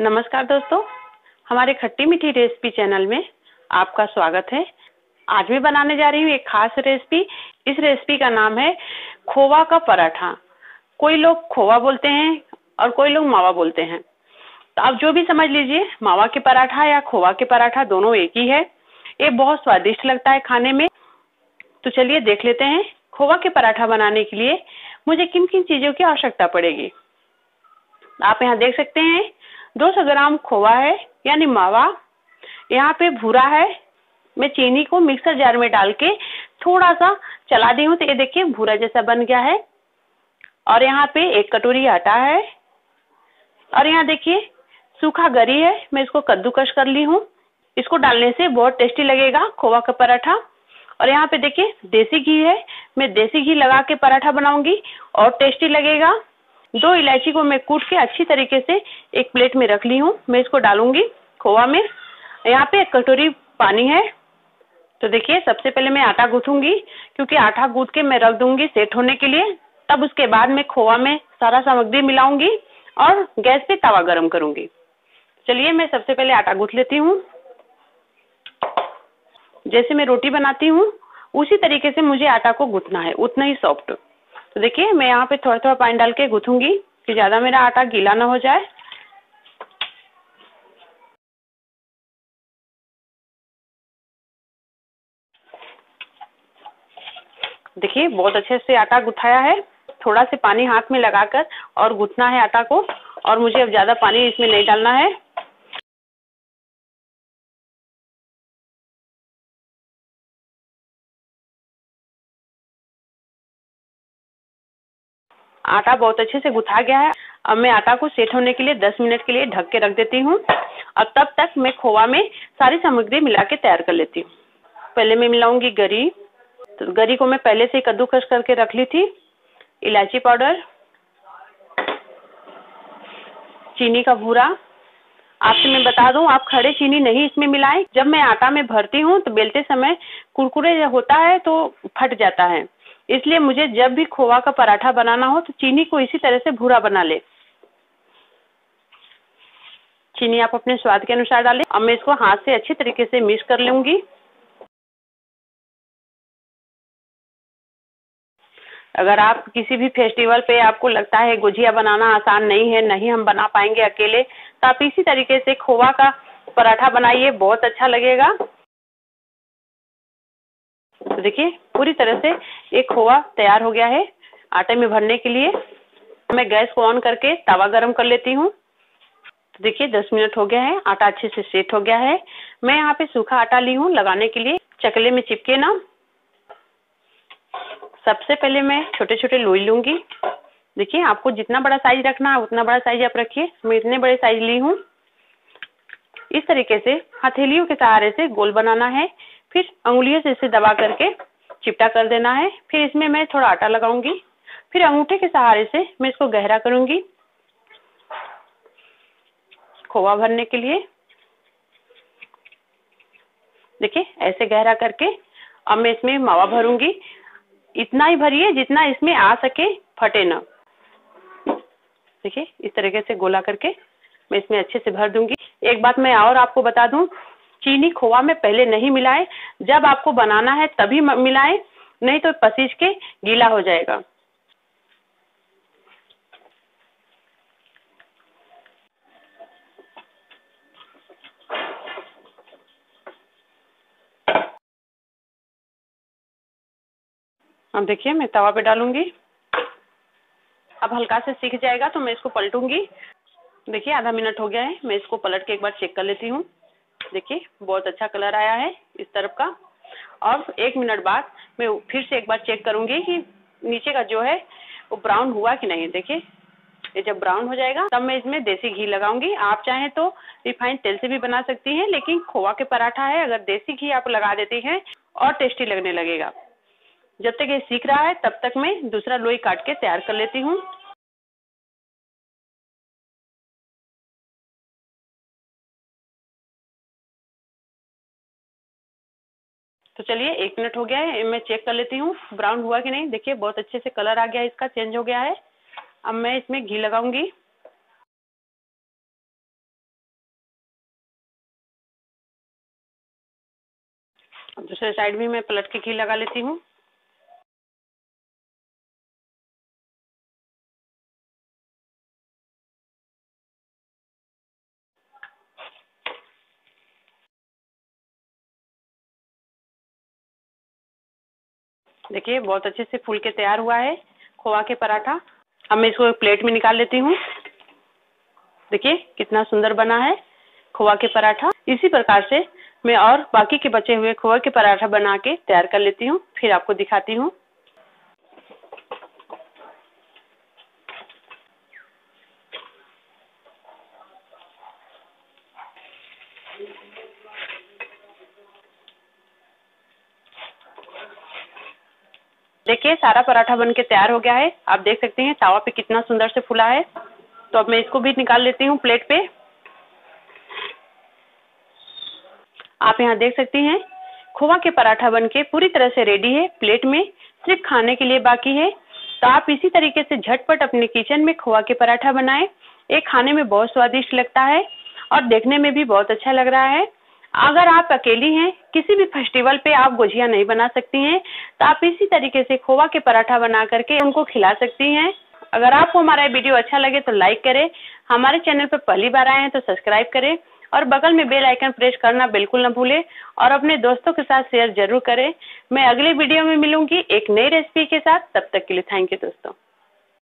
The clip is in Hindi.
नमस्कार दोस्तों, हमारे खट्टी मीठी रेसिपी चैनल में आपका स्वागत है। आज मैं बनाने जा रही हूँ एक खास रेसिपी। इस रेसिपी का नाम है खोवा का पराठा। कोई लोग खोवा बोलते हैं और कोई लोग मावा बोलते हैं, तो आप जो भी समझ लीजिए, मावा के पराठा या खोवा के पराठा दोनों एक ही है। ये बहुत स्वादिष्ट लगता है खाने में। तो चलिए देख लेते हैं खोवा के पराठा बनाने के लिए मुझे किन किन चीज़ों की आवश्यकता पड़ेगी। आप यहाँ देख सकते हैं 200 ग्राम खोवा है यानी मावा। यहाँ पे भूरा है, मैं चीनी को मिक्सर जार में डाल के थोड़ा सा चला दी हूँ, तो ये देखिए भूरा जैसा बन गया है। और यहाँ पे 1 कटोरी आटा है। और यहाँ देखिए सूखा गरी है, मैं इसको कद्दूकस कर ली हूँ। इसको डालने से बहुत टेस्टी लगेगा खोवा का पराठा। और यहाँ पे देखिए देसी घी है, मैं देसी घी लगा के पराठा बनाऊंगी और टेस्टी लगेगा। 2 इलायची को मैं कूट के अच्छी तरीके से एक प्लेट में रख ली हूँ, मैं इसको डालूंगी खोवा में। यहाँ पे 1 कटोरी पानी है। तो देखिए सबसे पहले मैं आटा गूंथूंगी, क्योंकि आटा गूंथ के मैं रख दूंगी सेट होने के लिए। तब उसके बाद मैं खोवा में सारा सामग्री मिलाऊंगी और गैस पे तवा गर्म करूंगी। चलिए मैं सबसे पहले आटा गूंथ लेती हूँ। जैसे मैं रोटी बनाती हूँ उसी तरीके से मुझे आटा को गूंथना है, उतना ही सॉफ्ट। तो देखिए मैं यहाँ पे थोड़ा थोड़ा पानी डाल के गूंथूंगी कि ज़्यादा मेरा आटा गीला ना हो जाए। देखिए बहुत अच्छे से आटा गुथाया है। थोड़ा से पानी हाथ में लगाकर और गूंथना है आटा को, और मुझे अब ज़्यादा पानी इसमें नहीं डालना है। आटा बहुत अच्छे से गुथा गया है। अब मैं आटा को सेट होने के लिए 10 मिनट के लिए ढक के रख देती हूँ, और तब तक मैं खोवा में सारी सामग्री मिला के तैयार कर लेती हूँ। पहले मैं मिलाऊंगी गरी। तो गरी को मैं पहले से कद्दूकस करके रख ली थी। इलायची पाउडर, चीनी का भूरा। आपसे मैं बता दूं, आप खड़े चीनी नहीं इसमें मिलाएं। जब मैं आटा में भरती हूँ तो बेलते समय कुरकुरे होता है तो फट जाता है, इसलिए मुझे जब भी खोवा का पराठा बनाना हो तो चीनी को इसी तरह से भूरा बना ले। चीनी आप अपने स्वाद के अनुसार डालें। अब मैं इसको हाथ से अच्छे तरीके से मिक्स कर लूंगी। अगर आप किसी भी फेस्टिवल पे आपको लगता है गुजिया बनाना आसान नहीं है, नहीं हम बना पाएंगे अकेले, तो आप इसी तरीके से खोवा का पराठा बनाइए, बहुत अच्छा लगेगा। तो देखिए पूरी तरह से एक खोवा तैयार हो गया है आटे में भरने के लिए। मैं गैस को ऑन करके तवा गर्म कर लेती हूँ। तो देखिए 10 मिनट हो गया है, आटा अच्छे से सेट हो गया है। मैं यहाँ पे सूखा आटा ली हूँ लगाने के लिए, चकले में चिपके ना। सबसे पहले मैं छोटे छोटे लोई लूंगी। देखिए आपको जितना बड़ा साइज रखना है उतना बड़ा साइज आप रखिए, मैं इतने बड़े साइज ली हूँ। इस तरीके से हथेलियों के सहारे से गोल बनाना है, फिर अंगुलियों से इसे दबा करके चिपटा कर देना है। फिर इसमें मैं थोड़ा आटा लगाऊंगी, फिर अंगूठे के सहारे से मैं इसको गहरा करूंगी खोवा भरने के लिए। देखिए ऐसे गहरा करके अब मैं इसमें मावा भरूंगी। इतना ही भरिए जितना इसमें आ सके, फटे ना। देखिए इस तरीके से गोला करके मैं इसमें अच्छे से भर दूंगी। एक बात मैं और आपको बता दूं, चीनी खोवा में पहले नहीं मिलाएं, जब आपको बनाना है तभी मिलाएं, नहीं तो पसीज के गीला हो जाएगा। अब देखिए मैं तवा पे डालूंगी। अब हल्का से सिक जाएगा तो मैं इसको पलटूंगी। देखिए आधा मिनट हो गया है, मैं इसको पलट के एक बार चेक कर लेती हूँ। देखिए बहुत अच्छा कलर आया है इस तरफ का। अब 1 मिनट बाद मैं फिर से एक बार चेक करूंगी कि नीचे का जो है वो ब्राउन हुआ कि नहीं। देखिए ये जब ब्राउन हो जाएगा तब मैं इसमें देसी घी लगाऊंगी। आप चाहें तो रिफाइंड तेल से भी बना सकती हैं, लेकिन खोवा के पराठा है, अगर देसी घी आप लगा देती हैं और टेस्टी लगने लगेगा। जब तक ये सीख रहा है तब तक मैं दूसरा लोई काट के तैयार कर लेती हूँ। तो चलिए 1 मिनट हो गया है, मैं चेक कर लेती हूँ ब्राउन हुआ कि नहीं। देखिए बहुत अच्छे से कलर आ गया इसका, चेंज हो गया है। अब मैं इसमें घी लगाऊंगी। दूसरे साइड भी मैं पलट के घी लगा लेती हूँ। देखिए बहुत अच्छे से फूल के तैयार हुआ है खोआ के पराठा। अब मैं इसको एक प्लेट में निकाल लेती हूँ। देखिए कितना सुंदर बना है खोआ के पराठा। इसी प्रकार से मैं और बाकी के बचे हुए खोआ के पराठा बना के तैयार कर लेती हूँ, फिर आपको दिखाती हूँ। देखिए सारा पराठा बनके तैयार हो गया है। आप देख सकते हैं तावा पे कितना सुंदर से फूला है। तो अब मैं इसको भी निकाल लेती हूँ प्लेट पे। आप यहाँ देख सकती हैं खोआ के पराठा बनके पूरी तरह से रेडी है, प्लेट में सिर्फ खाने के लिए बाकी है। तो आप इसी तरीके से झटपट अपने किचन में खोआ के पराठा बनाएं। ये खाने में बहुत स्वादिष्ट लगता है और देखने में भी बहुत अच्छा लग रहा है। अगर आप अकेली हैं, किसी भी फेस्टिवल पे आप गुजिया नहीं बना सकती हैं, तो आप इसी तरीके से खोआ के पराठा बना करके उनको खिला सकती हैं। अगर आपको हमारा वीडियो अच्छा लगे तो लाइक करें, हमारे चैनल पर पहली बार आए हैं तो सब्सक्राइब करें और बगल में बेल आइकन प्रेस करना बिल्कुल ना भूलें और अपने दोस्तों के साथ शेयर जरूर करें। मैं अगले वीडियो में मिलूंगी एक नई रेसिपी के साथ। तब तक के लिए थैंक यू दोस्तों।